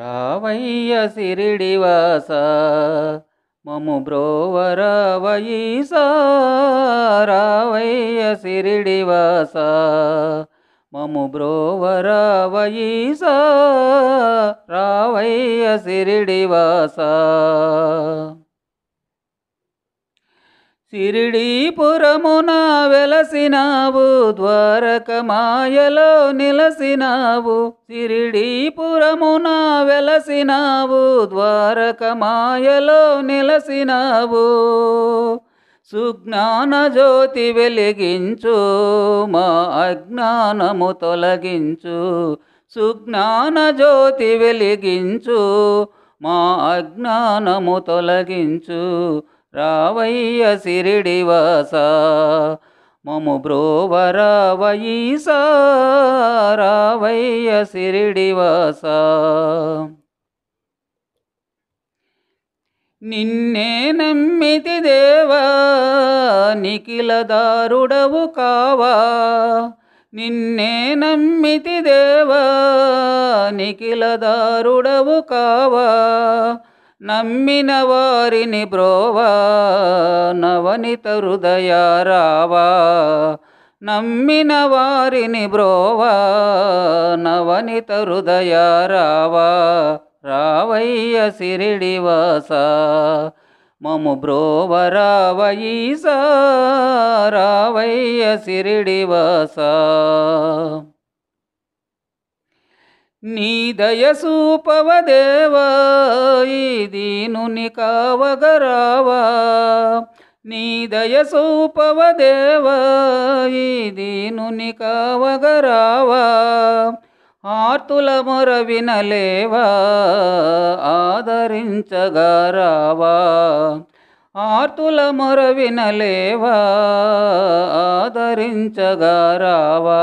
రావయ్య షిరిడి వాసా మము బ్రోవ రావయ్యసా, రావయ్య షిరిడి వాసా మము బ్రోవ రావయ్యసా, రావయ్య షిరిడి వాసా। शिरिडीपुरमुन वेलसिनावु द्वारकमायलो निलसिनावु, शिरिडीपुरमुन वेलसिनावु द्वारकमायलो निलसिनावु। सुज्ञान ज्योति वेलिगिंचु मा अज्ञानमु तोलगिंचु, सुज्ञान ज्योति वेलिगिंचु मा अज्ञानमु तोलगिंचु। రావయ్య షిరిడి వాసా మము బ్రోవ రావయ్యసా, రావయ్య షిరిడి వాసా। నిన్నే నమ్మితి దేవా నిఖిల దారుడవు కావా, నిన్నే నమ్మితి దేవా నిఖిల దారుడవు కావా। నమ్మిన వారిని బ్రోవా నవనిత హృదయ రావా, నమ్మిన వారిని బ్రోవా నవనిత హృదయ రావా। రావయ్య షిరిడి వాసా మము బ్రోవ రావయ్యసా, రావయ్య షిరిడి వాసా। నీ దయ సూపవ దేవా ఈ దీనుని కావగరావా, నీ దయ సూపవ దేవా ఈ దీనుని కావగరావా। ఆర్తుల మొర వినలేవా ఆదరించగరావా, ఆర్తుల మొర వినలేవా ఆదరించగరావా।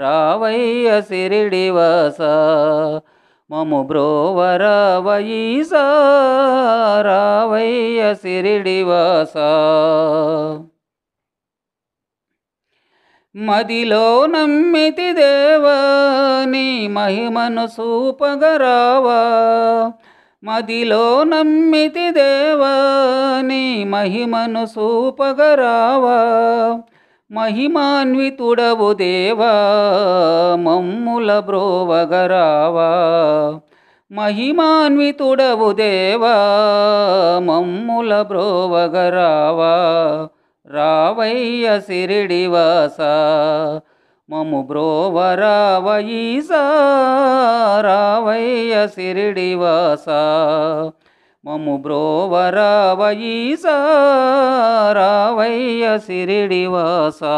రావయ్య షిరిడి వాసా మము బ్రోవ రావయ్యసా, రావయ్య షిరిడి వాసా। మదిలో నమ్మితి దేవా నీ మహిమను సూపగరావా, మదిలో నమ్మితి దేవా నీ మహిమను సూపగరావా। మహిమాన్వితుడవు దేవా మమ్ముల బ్రోవగరావా, మహిమాన్వితుడవు దేవా మమ్ముల బ్రోవగరావా। రావయ్య షిరిడి వాసా మము బ్రోవ రావయ్యసా, రావయ్య షిరిడి వాసా మము బ్రోవ రావయ్యసా, రావయ్య షిరిడి వాసా।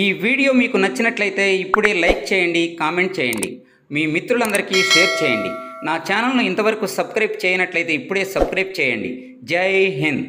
ఈ వీడియో మీకు నచ్చినట్లయితే ఇప్పుడే లైక్ చేయండి, కామెంట్ చేయండి, మీ మిత్రులందరికీ షేర్ చేయండి। నా ఛానల్ను ఇంతవరకు సబ్స్క్రైబ్ చేయనట్లయితే ఇప్పుడే సబ్స్క్రైబ్ చేయండి। జై హింద్।